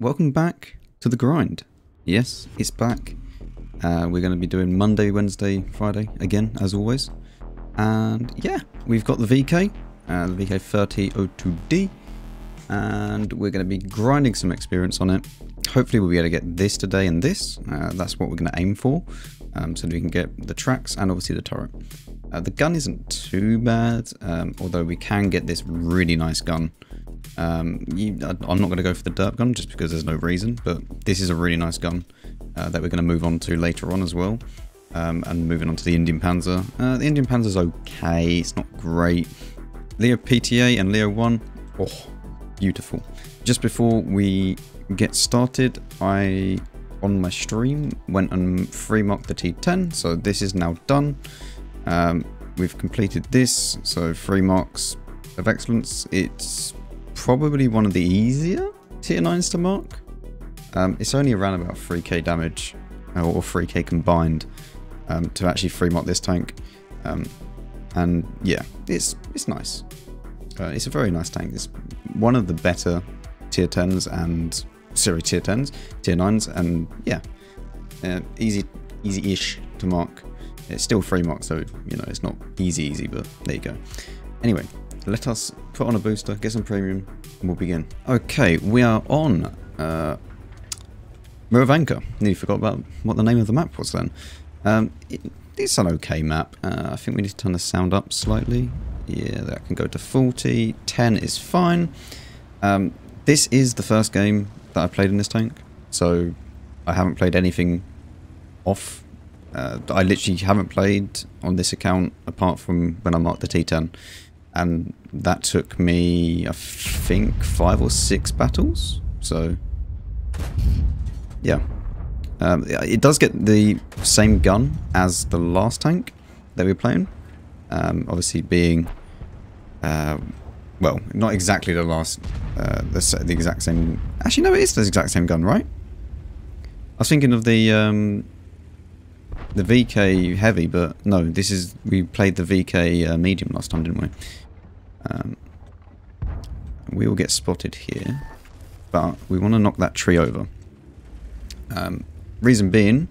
Welcome back to the grind. Yes, it's back. We're going to be doing Monday, Wednesday, Friday again, as always. And yeah, we've got the VK, the VK 3002D, and we're going to be grinding some experience on it. Hopefully we'll be able to get this today and this. That's what we're going to aim for, so that we can get the tracks and obviously the turret. The gun isn't too bad, although we can get this really nice gun. I'm not going to go for the derp gun just because there's no reason, but this is a really nice gun that we're going to move on to later on as well. And moving on to the Indian Panzer. The Indian Panzer's okay, it's not great. Leo PTA and Leo I, oh, beautiful. Just before we get started, I, on my stream, went and free marked the T10, so this is now done. We've completed this, so free marks of excellence. It's probably one of the easier tier 9s to mark. It's only around about 3k damage or 3k combined to actually free mark this tank, and yeah, it's nice. It's a very nice tank. It's one of the better tier 10s and sorry tier 10s, tier 9s, and yeah, easy-ish to mark. It's still free mark, so you know it's not easy, but there you go. Anyway. Let us put on a booster, get some premium, and we'll begin. Okay, we are on Murovanka. Nearly forgot about what the name of the map was then. It's an okay map. I think we need to turn the sound up slightly. Yeah, that can go to 40. 10 is fine. This is the first game that I played in this tank, so I haven't played anything off. I literally haven't played on this account apart from when I marked the T10. And that took me, I think, 5 or 6 battles. So, yeah. It does get the same gun as the last tank that we were playing. Obviously being, well, not exactly the last, the exact same. Actually, no, it is the exact same gun, right? I was thinking of the VK heavy, but no, this is, we played the VK medium last time, didn't we? We will get spotted here, but we want to knock that tree over. Reason being,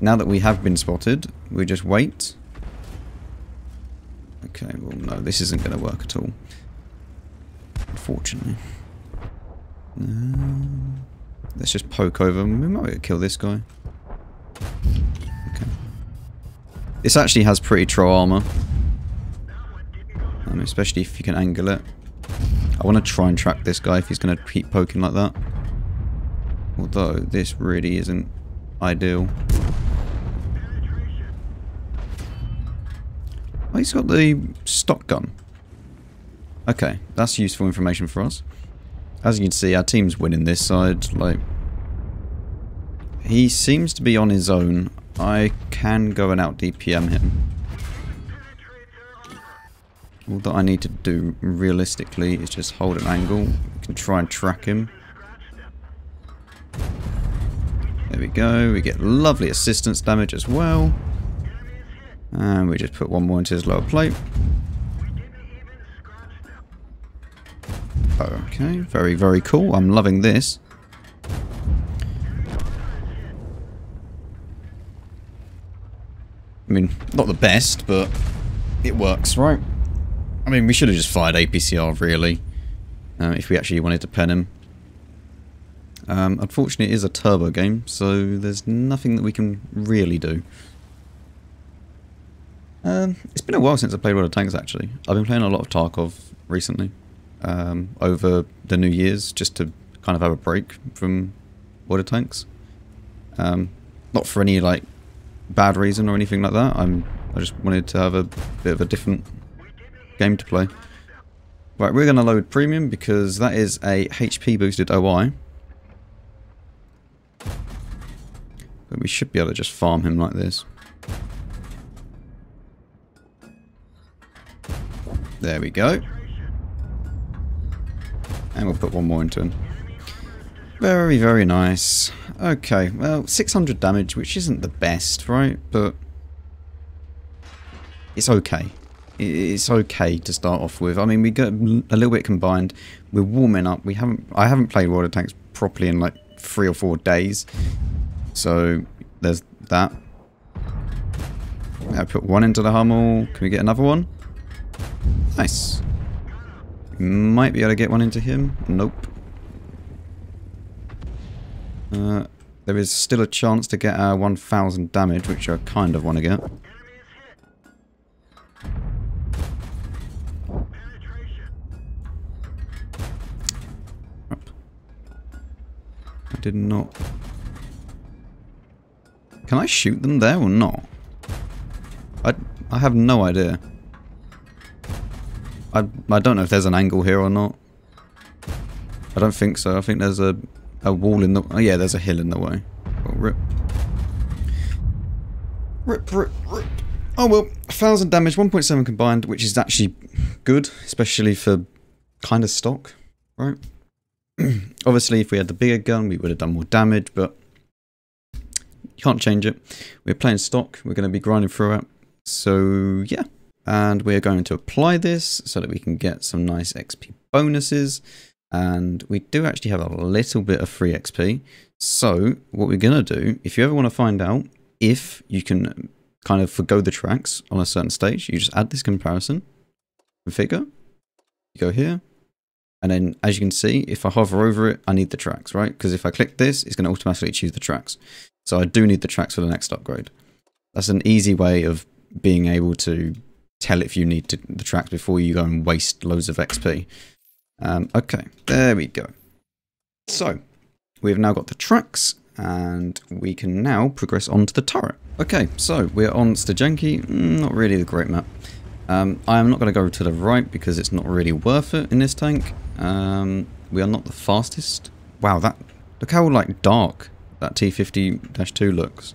now that we have been spotted, we just wait. Okay, well no, this isn't going to work at all, unfortunately. Let's just poke over. We might kill this guy. Okay. This actually has pretty troll armor. Especially if you can angle it. I want to try and track this guy if he's going to keep poking like that. Although, this really isn't ideal. Oh, he's got the stock gun. Okay, that's useful information for us. As you can see, our team's winning this side. Like, he seems to be on his own. I can go and out DPM him. All that I need to do realistically is just hold an angle. We can try and track him. There we go. We get lovely assistance damage as well. And we just put one more into his lower plate. Okay, very, very cool. I'm loving this. I mean, not the best, but it works, right? I mean, we should have just fired APCR, really, if we actually wanted to pen him. Unfortunately, it is a turbo game, so there's nothing that we can really do. It's been a while since I played World of Tanks, actually. I've been playing a lot of Tarkov recently, over the New Year's, just to kind of have a break from World of Tanks. Not for any, like, bad reason or anything like that. I just wanted to have a bit of a different game to play. Right, we're going to load premium because that is a HP boosted OI. But we should be able to just farm him like this. There we go. And we'll put one more into him. Very, very nice. Okay, well, 600 damage, which isn't the best, right? But it's okay. It's okay to start off with. I mean, we got a little bit combined. We're warming up. I haven't played World of Tanks properly in like 3 or 4 days. So there's that. I put one into the Hummel. Can we get another one? Nice. Might be able to get one into him. Nope. There is still a chance to get our 1000 damage, which I kind of want to get. I did not... Can I shoot them there or not? I have no idea. I don't know if there's an angle here or not. I don't think so. I think there's a wall in the... Oh yeah, there's a hill in the way. Oh, rip. Rip, rip, rip. Oh well, 1000 damage, 1.7 combined, which is actually good, especially for kind of stock, right? Obviously, if we had the bigger gun, we would have done more damage, but you can't change it. We're playing stock. We're going to be grinding through it. So yeah. And we're going to apply this so that we can get some nice XP bonuses. And we do actually have a little bit of free XP. So what we're going to do, if you ever want to find out if you can kind of forgo the tracks on a certain stage, you just add this comparison, configure, you go here. And then as you can see, if I hover over it, I need the tracks, right? Because if I click this, it's going to automatically choose the tracks. So I do need the tracks for the next upgrade. That's an easy way of being able to tell if you need the tracks before you go and waste loads of XP. Okay, there we go. So, we've now got the tracks, and we can now progress on to the turret. Okay, so we're on Stajanki, not really the great map. I'm not going to go to the right because it's not really worth it in this tank. We are not the fastest. Wow, that look how like dark that T-50-2 looks.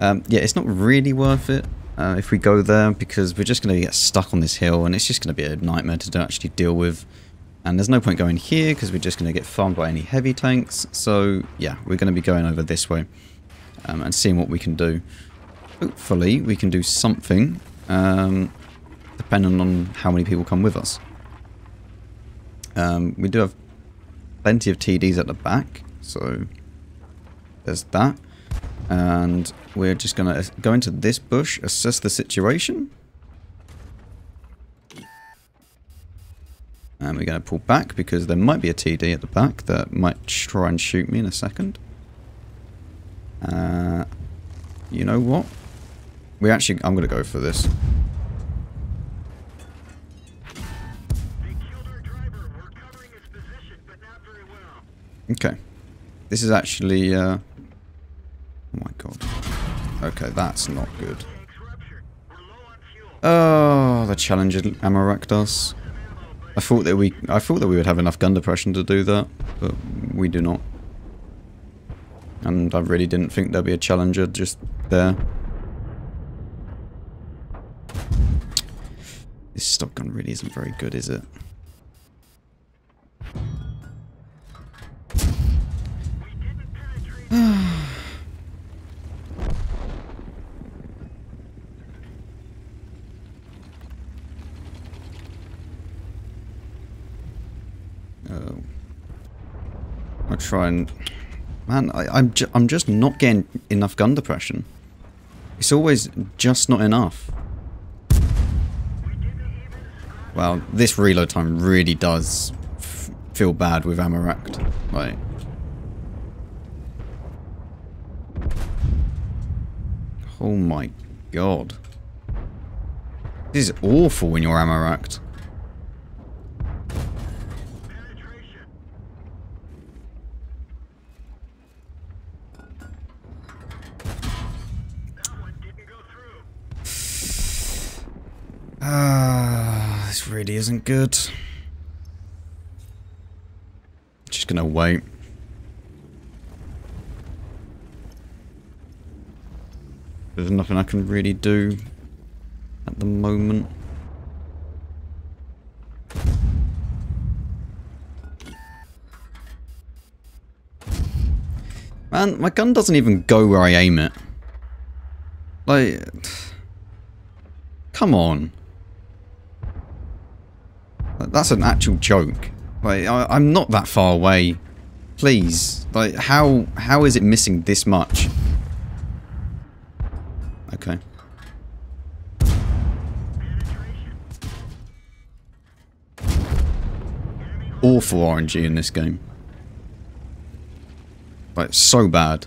Yeah, it's not really worth it if we go there, because we're just going to get stuck on this hill and it's just going to be a nightmare to actually deal with. And there's no point going here because we're just going to get farmed by any heavy tanks. So yeah, we're going to be going over this way and seeing what we can do. Hopefully we can do something depending on how many people come with us. We do have plenty of TDs at the back, so there's that. And we're just going to go into this bush, assess the situation. And we're going to pull back because there might be a TD at the back that might try and shoot me in a second. You know what? I'm going to go for this. Okay. This is actually... Oh my god. Okay, that's not good. Oh, the Challenger Amoraktus. I thought that we would have enough gun depression to do that, but we do not. And I really didn't think there'd be a Challenger just there. This stock gun really isn't very good, is it? Man, I'm just not getting enough gun depression. It's always just not enough. Wow, this reload time really does feel bad with Amoract. Like, oh my god, this is awful when you're Amoract. This really isn't good. Just gonna wait. There's nothing I can really do at the moment. Man, my gun doesn't even go where I aim it. Like, come on. That's an actual joke. Like, I'm not that far away. Please. Like, how is it missing this much? Okay. Awful RNG in this game. Like, so bad.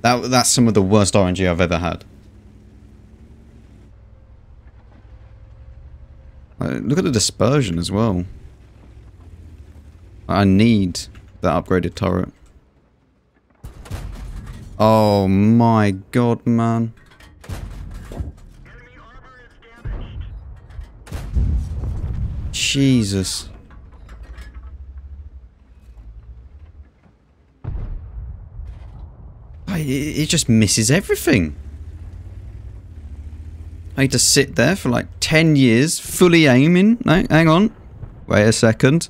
That's some of the worst RNG I've ever had. Look at the dispersion as well. I need that upgraded turret. Oh my god, man. Jesus. It just misses everything. I had to sit there for like 10 years, fully aiming. No, hang on. Wait a second.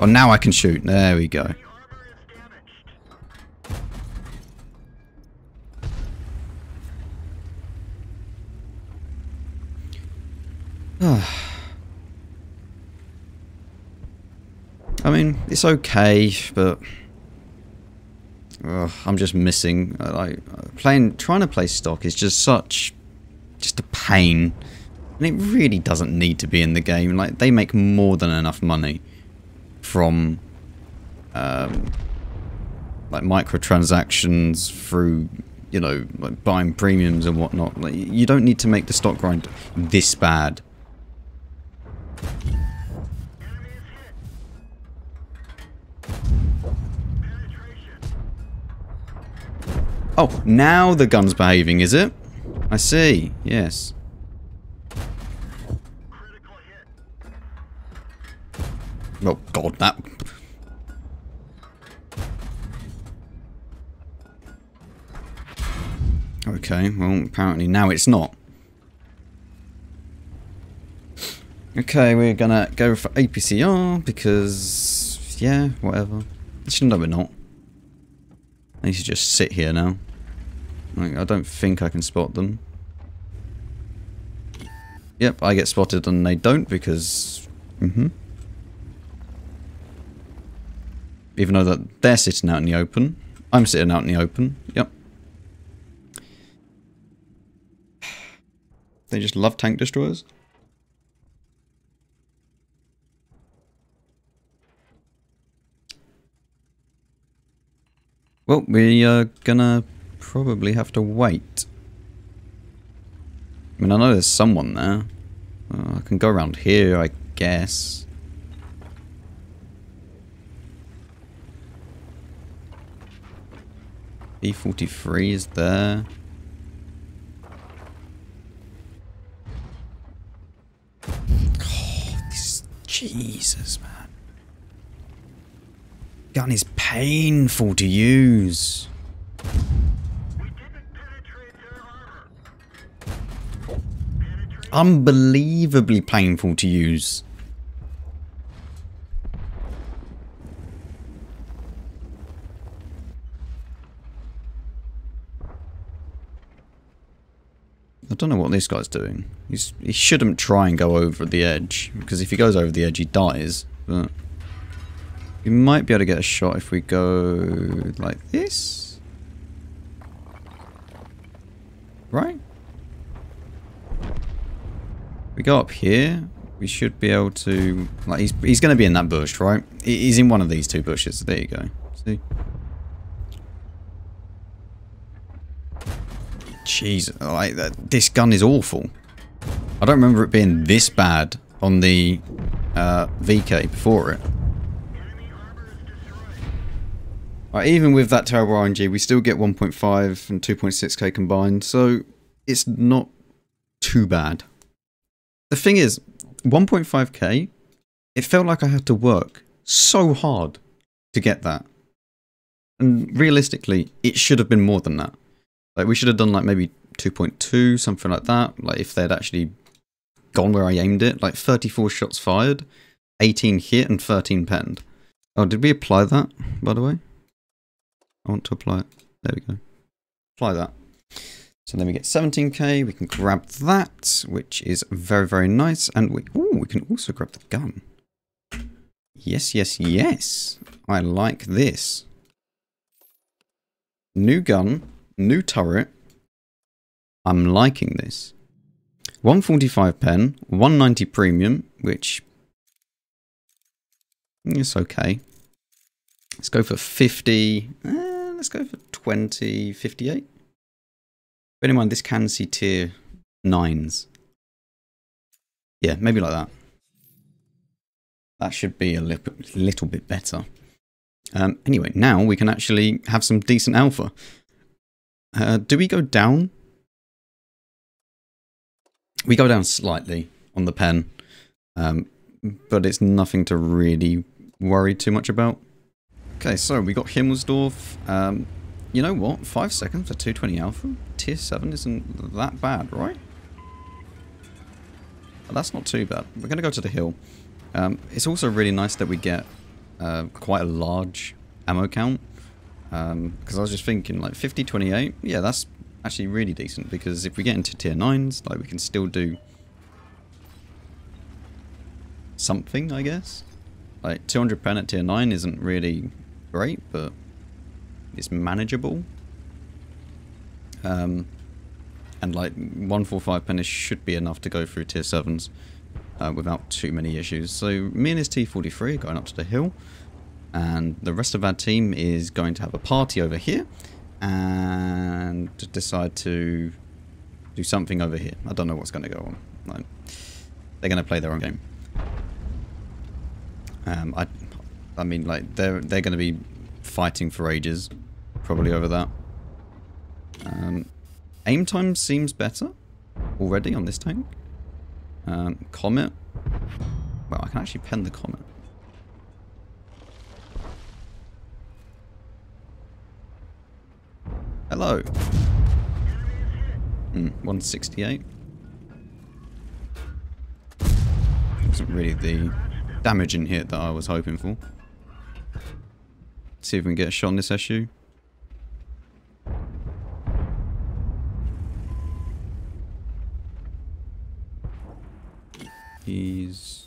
Oh, now I can shoot. There we go. I mean, it's okay, but I'm just missing. Trying to play stock is just a pain, and it really doesn't need to be in the game. Like, they make more than enough money from like microtransactions through, you know, like buying premiums and whatnot. Like, you don't need to make the stock grind this bad. Oh, now the gun's behaving, is it? I see. Yes. Oh god, that... Okay, well, apparently now it's not. Okay, we're gonna go for APCR because... yeah, whatever. Actually, no, we're not. I need to just sit here now. I don't think I can spot them. Yep, I get spotted and they don't because... Even though that they're sitting out in the open. I'm sitting out in the open. Yep. They just love tank destroyers. Well, we are gonna... probably have to wait. I mean, I know there's someone there. I can go around here, I guess. B-43 is there. Oh, this... Jesus, man. Gun is painful to use. Unbelievably painful to use. I don't know what this guy's doing. He shouldn't try and go over the edge, because if he goes over the edge he dies. But we might be able to get a shot if we go like this. Right? We go up here, we should be able to... like, he's going to be in that bush, right? He's in one of these two bushes, there you go. See? Jeez, like, this gun is awful. I don't remember it being this bad on the VK before it. Right, even with that terrible RNG, we still get 1.5 and 2.6k combined, so it's not too bad. The thing is, 1.5k, it felt like I had to work so hard to get that. And realistically, it should have been more than that. Like, we should have done like maybe 2.2, something like that. Like, if they'd actually gone where I aimed it, like 34 shots fired, 18 hit and 13 penned. Oh, did we apply that, by the way? I want to apply it. There we go. Apply that. So then we get 17k, we can grab that, which is very, very nice, and we can also grab the gun. Yes, yes, yes. I like this. New gun, new turret. I'm liking this. 145 pen, 190 premium, which it's okay. Let's go for 50. Let's go for 20, 58. Bear in mind, this can see tier 9s. Yeah, maybe like that. That should be a little bit better. Anyway, now we can actually have some decent alpha. Do we go down? We go down slightly on the pen, but it's nothing to really worry too much about. Okay, so we got Himmelsdorf. You know what? 5 seconds for 220 alpha? Tier 7 isn't that bad, right? But that's not too bad. We're going to go to the hill. It's also really nice that we get quite a large ammo count, because I was just thinking like 50, 28, yeah, that's actually really decent, because if we get into tier 9s, like, we can still do something, I guess. Like 200 pen at tier 9 isn't really great, but it's manageable. And like 145 pen should be enough to go through tier 7s. Without too many issues. So me and his T43 are going up to the hill, and the rest of our team is going to have a party over here and decide to do something over here. I don't know what's going to go on. Like, they're going to play their own game. I mean, like, they're going to be fighting for ages, probably over that. Aim time seems better already on this tank. Comet. Well, I can actually pen the Comet. Hello. 168. Wasn't really the damage in hit that I was hoping for. Let's see if we can get a shot on this SU. He's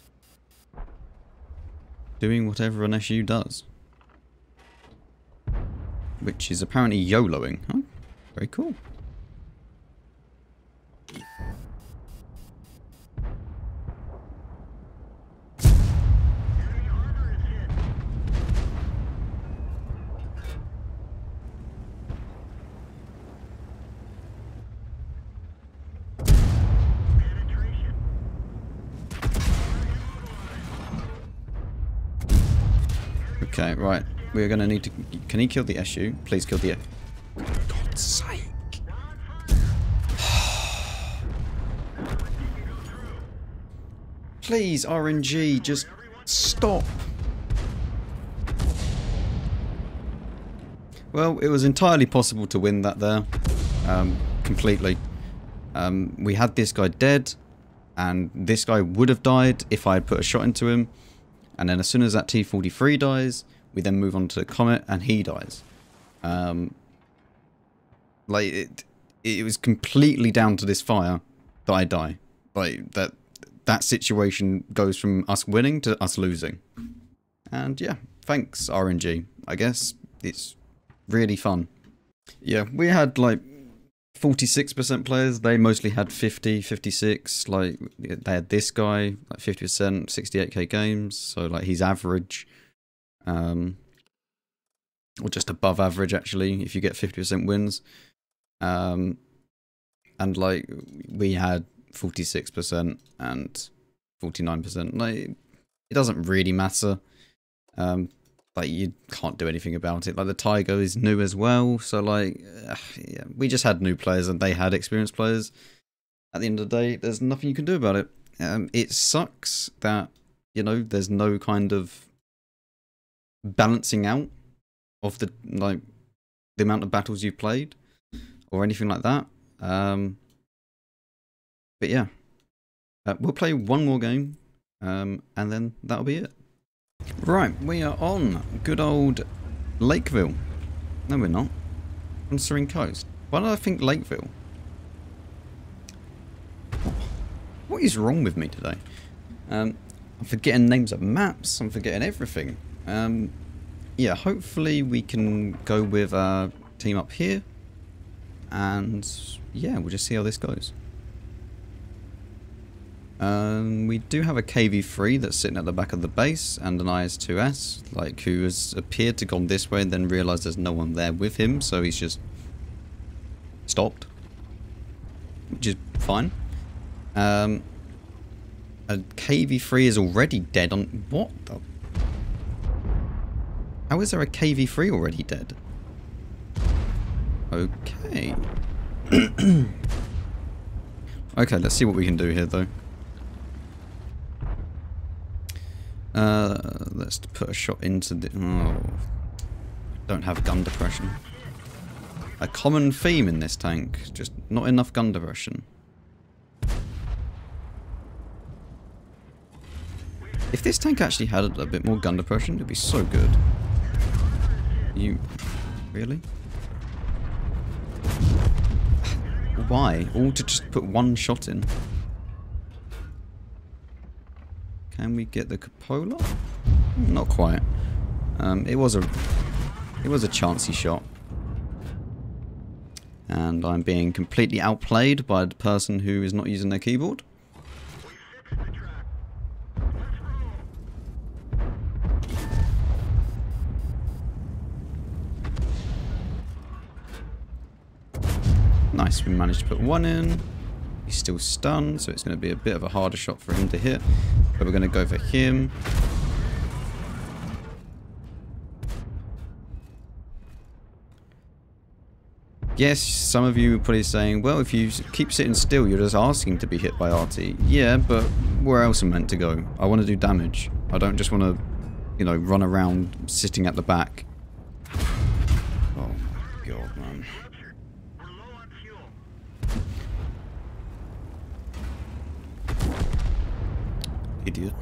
doing whatever an SU does, which is apparently YOLOing. Huh? Very cool. Okay, right. We're going to need to... Can he kill the SU? Please kill the... God's sake. Please, RNG, just stop. Well, it was entirely possible to win that there. Completely. We had this guy dead, and this guy would have died if I had put a shot into him. And then as soon as that T-43 dies, we then move on to the Comet, and he dies. Like, it was completely down to this fire that I die. Like, that situation goes from us winning to us losing. And yeah, thanks RNG. I guess it's really fun. Yeah, we had like 46% players, they mostly had 50, 56, like, they had this guy, like 50%, 68k games, so, like, he's average, or just above average, actually, if you get 50% wins, and, like, we had 46% and 49%, like, it doesn't really matter, like, you can't do anything about it. Like, the Tiger is new as well, so, like, yeah, we just had new players and they had experienced players. At the end of the day, there's nothing you can do about it. It sucks that, you know, there's no kind of balancing out of the, like, the amount of battles you've played or anything like that. But yeah, we'll play one more game, and then that'll be it. Right, we are on good old Lakeville. No, we're not. On Serene Coast. Why did I think Lakeville? What is wrong with me today? I'm forgetting names of maps, I'm forgetting everything. Yeah, hopefully we can go with our team up here. And yeah, we'll just see how this goes. We do have a KV-3 that's sitting at the back of the base and an IS-2S, like, who has appeared to gone this way and then realised there's no one there with him, so he's just stopped, which is fine. A KV-3 is already dead on... what the... how is there a KV-3 already dead? Okay. Okay, let's see what we can do here, though. Let's put a shot into the... oh, don't have gun depression. A common theme in this tank, just not enough gun depression. If this tank actually had a bit more gun depression, it'd be so good. You... really? Why? All to just put one shot in. Can we get the cupola? Not quite. It was a chancy shot. And I'm being completely outplayed by the person who is not using their keyboard. Nice, we managed to put one in. He's still stunned, so it's going to be a bit of a harder shot for him to hit. But we're going to go for him. Yes, some of you are probably saying, well, if you keep sitting still, you're just asking to be hit by RT. Yeah, but where else am I meant to go? I want to do damage. I don't just want to, you know, run around sitting at the back. Oh, my God, man. Idiot.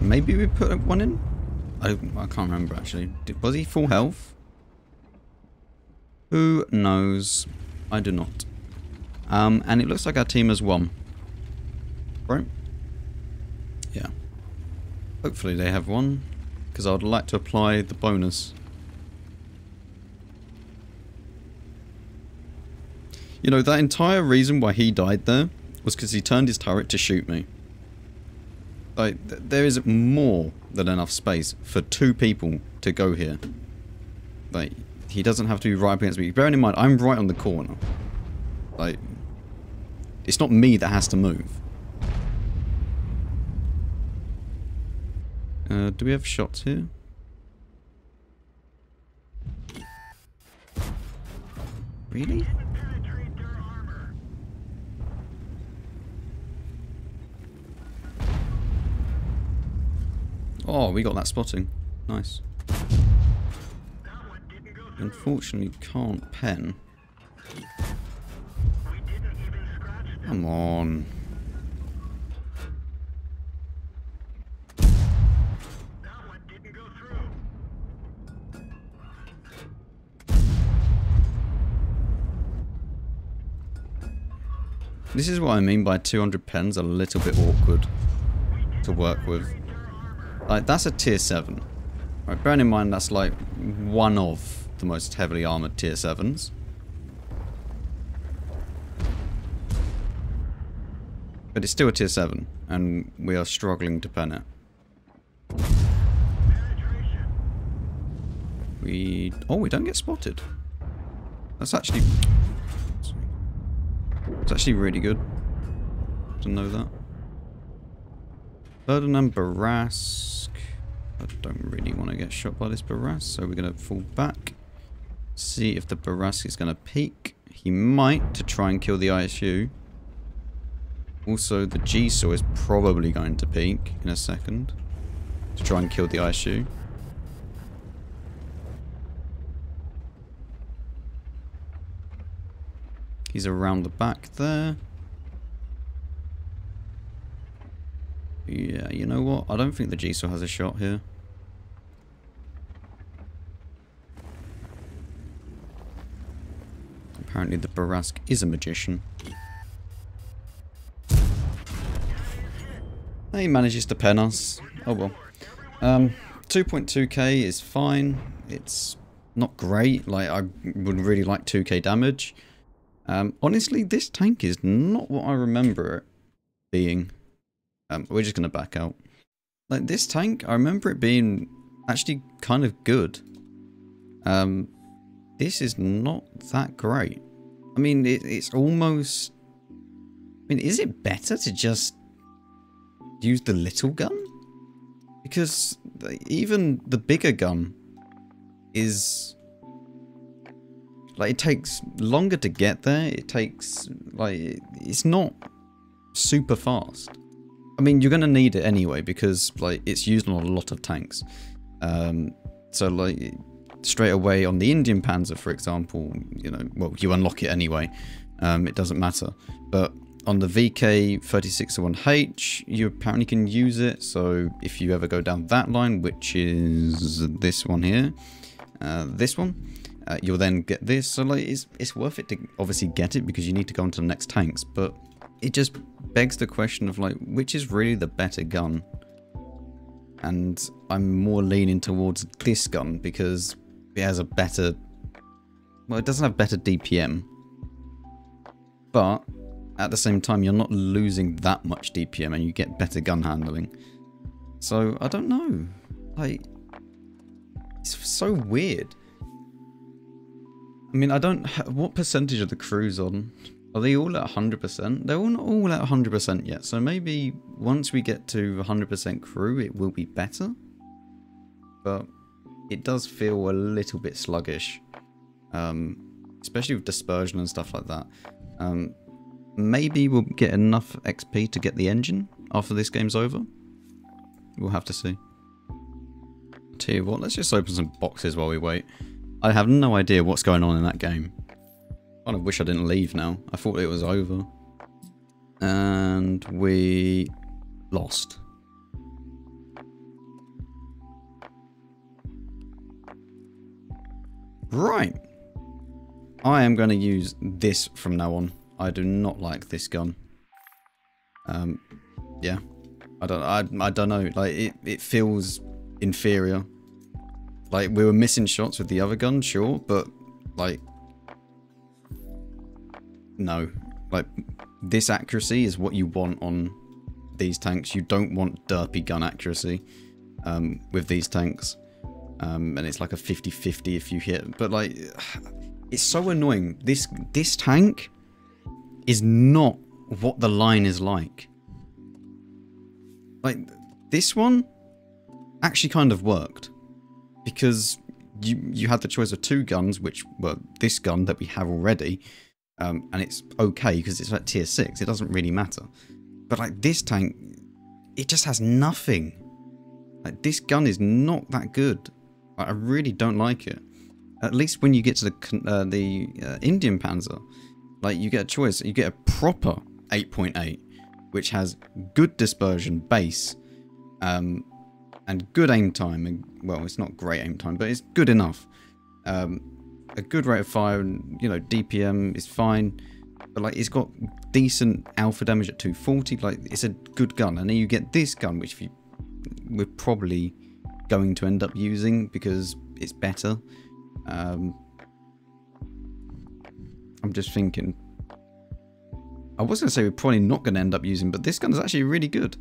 Maybe we put one in? I can't remember actually. Was he full health? Who knows? I do not. And it looks like our team has won. Right? Yeah. Hopefully they have won, because I would like to apply the bonus. You know, that entire reason why he died there was because he turned his turret to shoot me. Like, there is more than enough space for two people to go here. Like, he doesn't have to be right up against me. Bearing in mind, I'm right on the corner. Like, it's not me that has to move. Do we have shots here? Really? Oh, we got that spotting. Nice. Unfortunately, can't pen. Come on. This is what I mean by 200 pens a little bit awkward to work with. Like, that's a tier 7. Right, bearing in mind that's like one of the most heavily armoured tier 7s. But it's still a tier 7, and we are struggling to pen it. We... oh, we don't get spotted. That's actually... it's actually really good to know that. Ferdinand, Barrasque. I don't really want to get shot by this Barrasque, so we're going to fall back. See if the Barrasque is going to peek. He might, to try and kill the ISU. Also, the GSO is probably going to peek in a second to try and kill the ISU. He's around the back there. Yeah, you know what? I don't think the GSO has a shot here. Apparently the Barrasque is a magician. He manages to pen us. Oh well. 2.2k is fine. It's not great. Like, I would really like 2k damage. Honestly, this tank is not what I remember it being. We're just going to back out. Like, this tank, I remember it being actually kind of good. This is not that great. I mean, it's almost... I mean, is it better to just use the little gun? Because even the bigger gun is... like, it takes longer to get there. It takes... like, it's not super fast. I mean, you're going to need it anyway because, like, it's used on a lot of tanks. So, like, straight away on the Indian Panzer, for example, you know, well, you unlock it anyway. It doesn't matter. But on the VK 3002H, you apparently can use it. So if you ever go down that line, which is this one here, this one, you'll then get this. So, like, it's worth it to obviously get it because you need to go on to the next tanks. But it just begs the question of, like, which is really the better gun? And I'm more leaning towards this gun because it has a better... well, it doesn't have better DPM. But at the same time, you're not losing that much DPM and you get better gun handling. So, I don't know. Like, it's so weird. I mean, I don't... what percentage are the crews on? Are they all at 100%? They're not all at 100% yet. So maybe once we get to 100% crew, it will be better. But it does feel a little bit sluggish. Especially with dispersion and stuff like that. Maybe we'll get enough XP to get the engine after this game's over. We'll have to see. Tell you what, let's just open some boxes while we wait. I have no idea what's going on in that game. I kind of wish I didn't leave now. I thought it was over. And we lost. Right. I am going to use this from now on. I do not like this gun. Yeah. I don't know. Like, it feels inferior. Like, we were missing shots with the other gun, sure, but, like, no. Like, this accuracy is what you want on these tanks. You don't want derpy gun accuracy with these tanks. And it's like a 50-50 if you hit. But, like, it's so annoying. This tank is not what the line is like. Like, this one actually kind of worked because you had the choice of two guns, which were this gun that we have already, and it's okay because it's like tier 6. It doesn't really matter. But, like, this tank, it just has nothing. Like, this gun is not that good. Like, I really don't like it. At least when you get to the Indian Panzer, like, you get a choice. You get a proper 8.8, which has good dispersion base, and good aim time. And, well, it's not great aim time, but it's good enough. A good rate of fire, and, you know, DPM is fine. But, like, it's got decent alpha damage at 240. Like, it's a good gun. And then you get this gun, which we're probably going to end up using because it's better. I'm just thinking. I was going to say we're probably not going to end up using, but this gun is actually really good.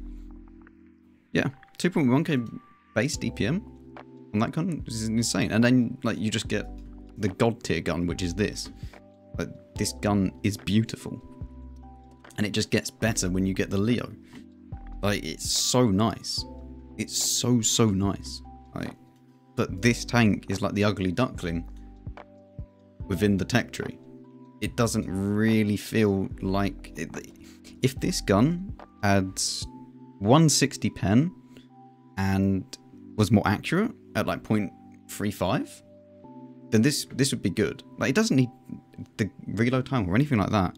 Yeah, 2.1k base DPM on that gun is insane. And then, like, you just get the god tier gun, which is this. Like, this gun is beautiful. And it just gets better when you get the Leo. Like, it's so nice. It's so, so nice. Like, but this tank is like the ugly duckling within the tech tree. It doesn't really feel like... if this gun had 160 pen and was more accurate at like 0.35, then this would be good. Like, it doesn't need the reload time or anything like that.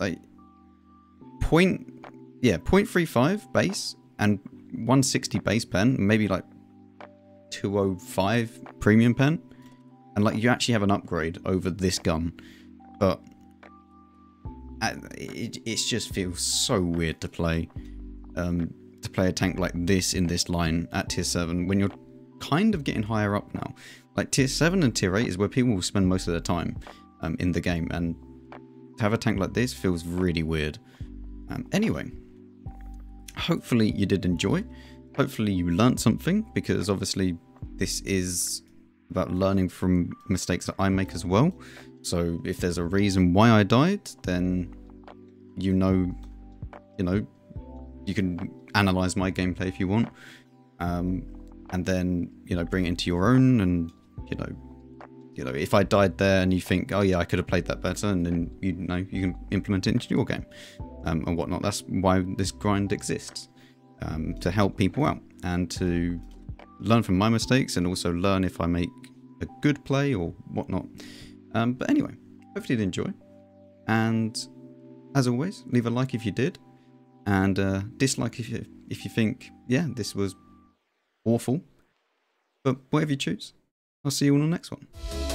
Like, 0.35 base and 160 base pen, maybe like 205 premium pen, and, like, you actually have an upgrade over this gun. but it just feels so weird to play a tank like this in this line at tier 7 when you're kind of getting higher up now. Like tier 7 and tier 8 is where people will spend most of their time in the game, and to have a tank like this feels really weird. Anyway, hopefully you did enjoy. Hopefully you learned something, because obviously this is about learning from mistakes that I make as well. So if there's a reason why I died, then you know, you can analyze my gameplay if you want, and then bring it into your own, and you know, if I died there and you think, oh yeah, I could have played that better, and then you can implement it into your game and whatnot. That's why this grind exists, to help people out and to learn from my mistakes, and also learn if I make a good play or whatnot. But anyway, hopefully you'd enjoy, and as always, leave a like if you did, and dislike if you think, yeah, this was awful. But whatever you choose, I'll see you all on the next one.